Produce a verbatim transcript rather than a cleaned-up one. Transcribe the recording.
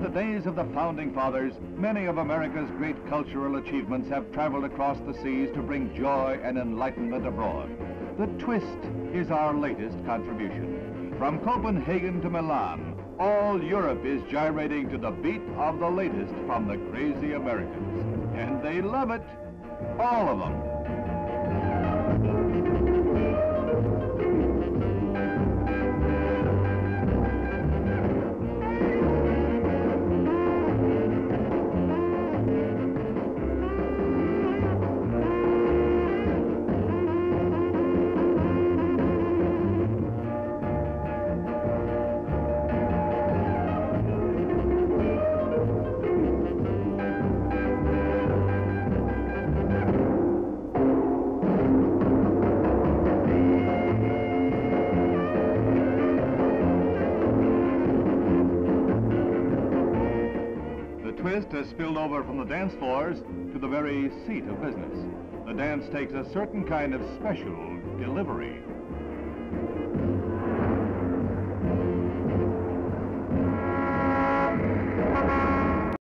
Since the days of the Founding Fathers, many of America's great cultural achievements have traveled across the seas to bring joy and enlightenment abroad. The Twist is our latest contribution. From Copenhagen to Milan, all Europe is gyrating to the beat of the latest from the crazy Americans. And they love it, all of them. The Twist has spilled over from the dance floors to the very seat of business. The dance takes a certain kind of special delivery.